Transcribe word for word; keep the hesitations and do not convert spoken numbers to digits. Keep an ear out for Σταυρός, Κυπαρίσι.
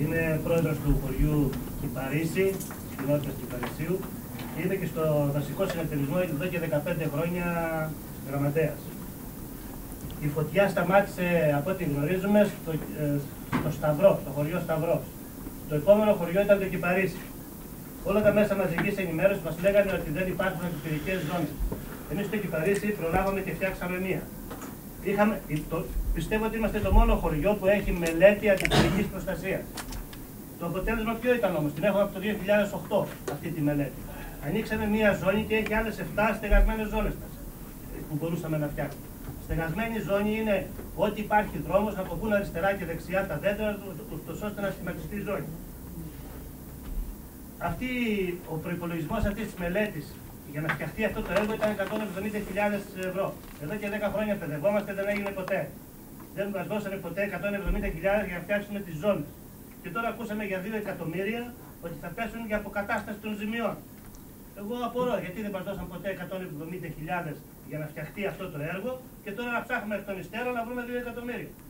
Είμαι πρόεδρος του χωριού Κυπαρίσι, της κοινότητας Κυπαρισίου. Είμαι και στο δασικό συνεταιρισμό εδώ και δεκαπέντε χρόνια γραμματέας. Η φωτιά σταμάτησε, από ό,τι γνωρίζουμε, στο, στο Σταυρό, στο χωριό Σταυρός. Το επόμενο χωριό ήταν το Κυπαρίσι. Όλα τα μέσα μαζικής ενημέρωσης μας λέγανε ότι δεν υπάρχουν αντιπυρικές ζώνες. Εμείς στο Κυπαρίσι προλάβαμε και φτιάξαμε μία. Είχαμε, το, πιστεύω ότι είμαστε το μόνο χωριό που έχει μελέτη αντιπυρικής προστασίας. Το αποτέλεσμα ποιο ήταν όμως? Την έχω από το δύο χιλιάδες οκτώ αυτή τη μελέτη. Ανοίξαμε μία ζώνη και έχει άλλες επτά στεγασμένες ζώνες μας που μπορούσαμε να φτιάξουμε. Στεγασμένη ζώνη είναι ό,τι υπάρχει δρόμος να κοπούν αριστερά και δεξιά τα δέντρα, ώστε να σχηματιστεί η ζώνη. Αυτή, ο προϋπολογισμός αυτής της μελέτης για να φτιαχτεί αυτό το έργο ήταν εκατόν εβδομήντα χιλιάδες ευρώ. Εδώ και δέκα χρόνια παιδευόμαστε, δεν έγινε ποτέ. Δεν μας δώσανε ποτέ εκατόν εβδομήντα χιλιάδες για να φτιάξουμε τις ζώνες. Και τώρα ακούσαμε για δύο εκατομμύρια ότι θα πέσουν για αποκατάσταση των ζημιών. Εγώ απορώ γιατί δεν μας δώσαν ποτέ εκατόν εβδομήντα χιλιάδες για να φτιαχτεί αυτό το έργο και τώρα να ψάχνουμε εκ των υστέρων να βρούμε δύο εκατομμύρια.